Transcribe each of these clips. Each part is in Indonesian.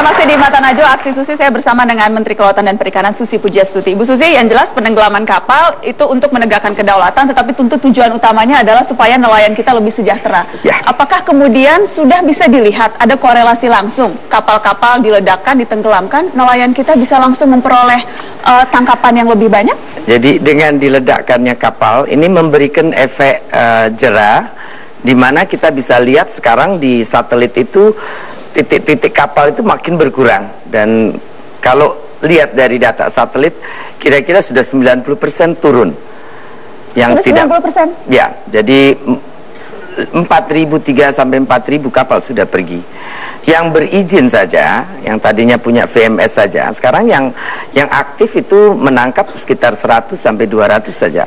Anda masih di Mata Najwa, Aksi Susi. Saya bersama dengan Menteri Kelautan dan Perikanan Susi Pudjiastuti. Bu Susi, yang jelas penenggelaman kapal itu untuk menegakkan kedaulatan, tetapi tujuan utamanya adalah supaya nelayan kita lebih sejahtera. Ya. Apakah kemudian sudah bisa dilihat ada korelasi langsung? Kapal-kapal diledakkan, ditenggelamkan, nelayan kita bisa langsung memperoleh tangkapan yang lebih banyak? Jadi dengan diledakkannya kapal, ini memberikan efek jera, di mana kita bisa lihat sekarang di satelit itu titik-titik kapal itu makin berkurang, dan kalau lihat dari data satelit kira-kira sudah 90% turun yang sudah tidak 90%? Ya, jadi 4.003 sampai 4.000 kapal sudah pergi. Yang berizin saja, yang tadinya punya VMS saja, sekarang yang aktif itu menangkap sekitar 100 sampai 200 saja.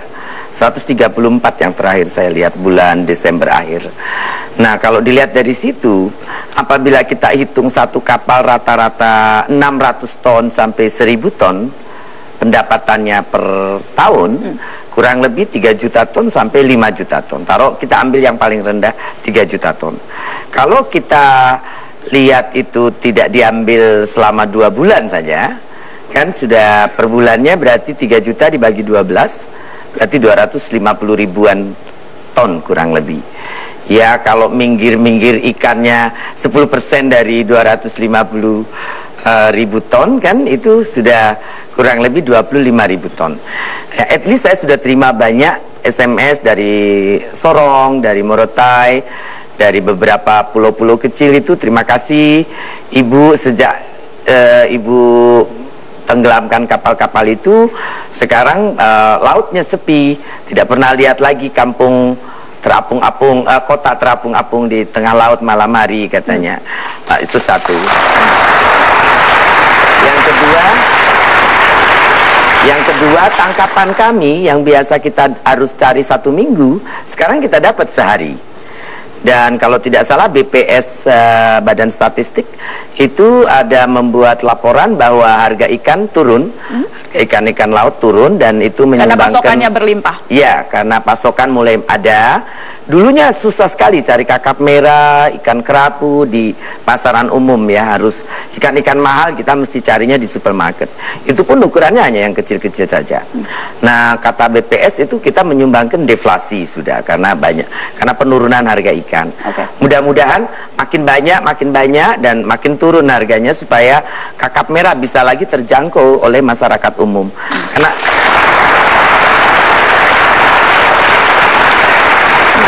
134 yang terakhir saya lihat bulan Desember akhir. Nah, kalau dilihat dari situ, apabila kita hitung satu kapal rata-rata 600 ton sampai 1000 ton pendapatannya per tahun, kurang lebih 3 juta ton sampai 5 juta ton. Taruh kita ambil yang paling rendah 3 juta ton. Kalau kita lihat itu tidak diambil selama 2 bulan saja, kan sudah per bulannya berarti 3 juta dibagi 12. Berarti 250.000-an ton kurang lebih. Ya, kalau minggir-minggir ikannya 10% dari 250.000 ton, kan itu sudah kurang lebih 25.000 ton. Ya, at least saya sudah terima banyak SMS dari Sorong, dari Morotai, dari beberapa pulau-pulau kecil itu. Terima kasih Ibu, sejak Ibu tenggelamkan kapal-kapal itu, sekarang lautnya sepi, tidak pernah lihat lagi kampung terapung-apung, kota terapung-apung di tengah laut malam hari katanya. Itu satu. Yang kedua, tangkapan kami yang biasa kita harus cari 1 minggu, sekarang kita dapat sehari. Dan kalau tidak salah BPS Badan Statistik itu ada membuat laporan bahwa harga ikan turun, ikan-ikan laut turun, dan itu menyumbangkan, karena pasokannya berlimpah. Ya, karena pasokan mulai ada. Dulunya susah sekali cari kakap merah, ikan kerapu di pasaran umum, ya harus ikan-ikan mahal kita mesti carinya di supermarket. Itu pun ukurannya hanya yang kecil-kecil saja. Nah, kata BPS itu kita menyumbangkan deflasi sudah, karena penurunan harga ikan. Okay. Mudah-mudahan makin banyak dan makin turun harganya supaya kakap merah bisa lagi terjangkau oleh masyarakat umum.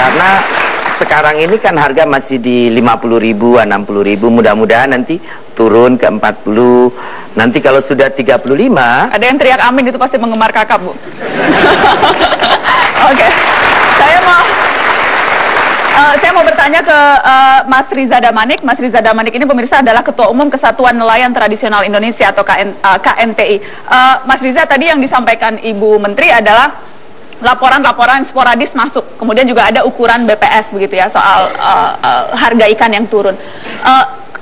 Karena sekarang ini kan harga masih di 50.000, 60.000, mudah-mudahan nanti turun ke 40. Nanti kalau sudah 35. Ada yang teriak amin, itu pasti mengemar kakap, Bu. Oke. Saya mau bertanya ke Mas Riza Damanik. Mas Riza Damanik ini, pemirsa, adalah Ketua Umum Kesatuan Nelayan Tradisional Indonesia atau KNTI. Mas Riza, tadi yang disampaikan Ibu Menteri adalah laporan-laporan sporadis masuk. Kemudian juga ada ukuran BPS begitu ya, soal harga ikan yang turun.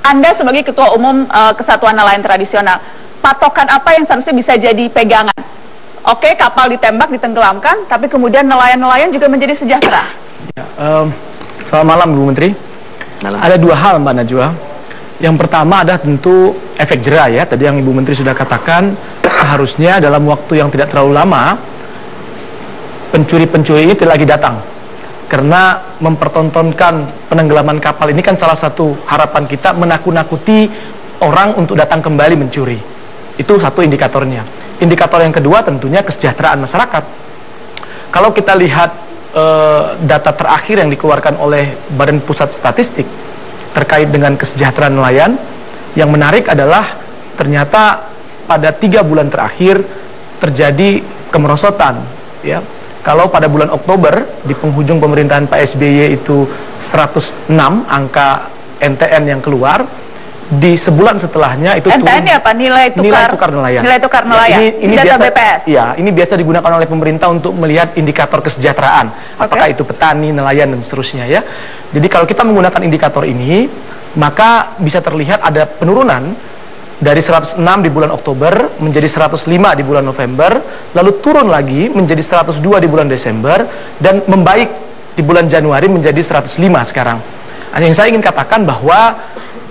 Anda sebagai Ketua Umum Kesatuan Nelayan Tradisional, patokan apa yang seharusnya bisa jadi pegangan? Oke, kapal ditembak, ditenggelamkan, tapi kemudian nelayan-nelayan juga menjadi sejahtera. Selamat malam, Bu Menteri. Malam. Ada dua hal, Mbak Najwa. Yang pertama ada tentu efek jera, ya. Tadi yang Ibu Menteri sudah katakan, seharusnya dalam waktu yang tidak terlalu lama pencuri-pencuri ini tidak lagi datang. Karena mempertontonkan penenggelaman kapal ini kan salah satu harapan kita, menakut-nakuti orang untuk datang kembali mencuri. Itu satu indikatornya. Indikator yang kedua tentunya kesejahteraan masyarakat. Kalau kita lihat data terakhir yang dikeluarkan oleh Badan Pusat Statistik terkait dengan kesejahteraan nelayan, yang menarik adalah ternyata pada 3 bulan terakhir terjadi kemerosotan, ya. Kalau pada bulan Oktober di penghujung pemerintahan Pak SBY itu 106 angka NTN yang keluar, di sebulan setelahnya itu NTN turun, apa? Nilai tukar nelayan. Ini data biasa, BPS. Ya, ini biasa digunakan oleh pemerintah untuk melihat indikator kesejahteraan, apakah itu petani, nelayan, dan seterusnya, ya. Jadi kalau kita menggunakan indikator ini, maka bisa terlihat ada penurunan dari 106 di bulan Oktober menjadi 105 di bulan November, lalu turun lagi menjadi 102 di bulan Desember, dan membaik di bulan Januari menjadi 105 sekarang. Yang saya ingin katakan bahwa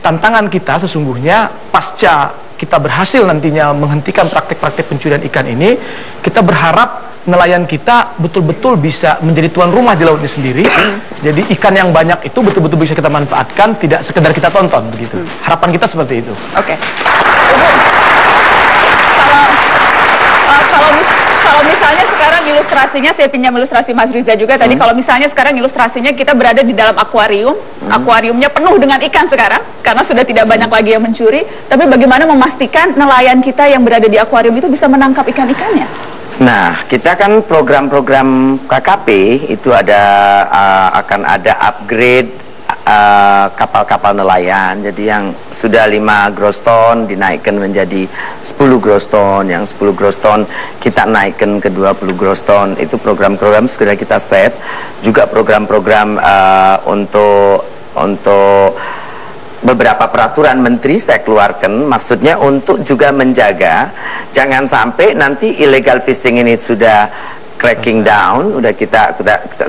tantangan kita sesungguhnya pasca kita berhasil nantinya menghentikan praktik-praktik pencurian ikan ini, kita berharap nelayan kita betul-betul bisa menjadi tuan rumah di lautnya sendiri. Jadi ikan yang banyak itu betul-betul bisa kita manfaatkan, tidak sekedar kita tonton begitu. Harapan kita seperti itu. Oke. Kalau misalnya sekarang ilustrasinya, saya pinjam ilustrasi Mas Riza juga tadi, kalau misalnya sekarang ilustrasinya kita berada di dalam akuarium, akuariumnya penuh dengan ikan sekarang, karena sudah tidak banyak lagi yang mencuri, tapi bagaimana memastikan nelayan kita yang berada di akuarium itu bisa menangkap ikan-ikannya? Nah, kita kan program-program KKP itu ada akan ada upgrade kapal-kapal nelayan. Jadi yang sudah 5 gross ton dinaikkan menjadi 10 gross ton, yang 10 gross ton kita naikkan ke 20 gross ton. Itu program-program sudah kita set. Juga program-program untuk beberapa peraturan menteri saya keluarkan, maksudnya untuk juga menjaga jangan sampai nanti illegal fishing ini sudah cracking down, udah kita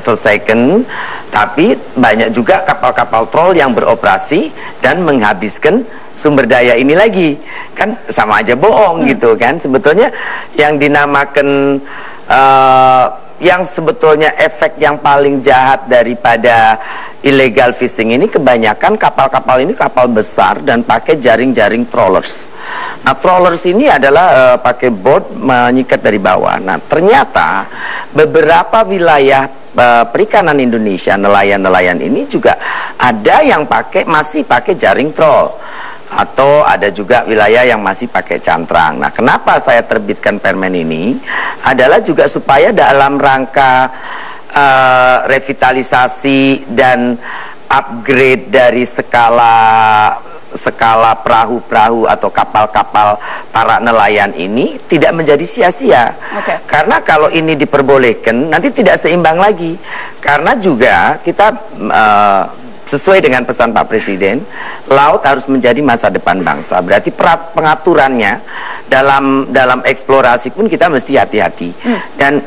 selesaikan, tapi banyak juga kapal-kapal troll yang beroperasi dan menghabiskan sumber daya ini lagi, kan sama aja bohong gitu kan. Sebetulnya yang dinamakan yang sebetulnya efek yang paling jahat daripada illegal fishing ini, kebanyakan kapal-kapal ini kapal besar dan pakai jaring-jaring trawlers. Nah, trawlers ini adalah pakai board menyikat dari bawah. Nah, ternyata beberapa wilayah perikanan Indonesia, nelayan-nelayan ini juga ada yang pakai, masih pakai jaring trawl, atau ada juga wilayah yang masih pakai cantrang. Nah, kenapa saya terbitkan permen ini adalah juga supaya dalam rangka revitalisasi dan upgrade dari skala perahu-perahu atau kapal-kapal para nelayan ini tidak menjadi sia-sia. Karena kalau ini diperbolehkan nanti tidak seimbang lagi, karena juga kita sesuai dengan pesan Pak Presiden, laut harus menjadi masa depan bangsa. Berarti pengaturannya dalam eksplorasi pun kita mesti hati-hati. Dan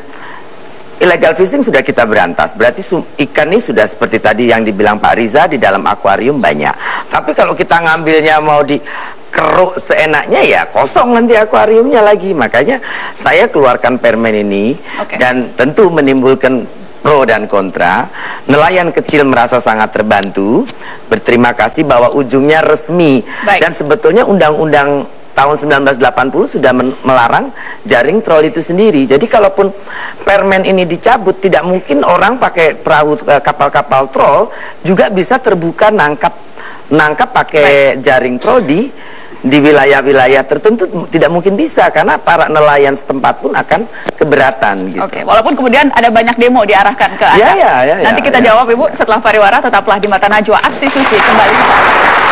illegal fishing sudah kita berantas. Berarti ikan ini sudah seperti tadi yang dibilang Pak Riza di dalam akuarium banyak. Tapi kalau kita ngambilnya mau dikeruk seenaknya ya kosong nanti akuariumnya lagi. Makanya saya keluarkan permen ini dan tentu menimbulkan pro dan kontra. Nelayan kecil merasa sangat terbantu, berterima kasih bahwa ujungnya resmi. Dan sebetulnya undang-undang tahun 1980 sudah melarang jaring trawl itu sendiri. Jadi kalaupun permen ini dicabut, tidak mungkin orang pakai perahu kapal-kapal trawl juga bisa terbuka nangkap pakai jaring trawl di wilayah-wilayah tertentu. Tidak mungkin bisa, karena para nelayan setempat pun akan keberatan gitu. Walaupun kemudian ada banyak demo diarahkan ke Anda. Nanti kita jawab Ibu setelah pariwara. Tetaplah di Mata Najwa. Aksi Susi kembali.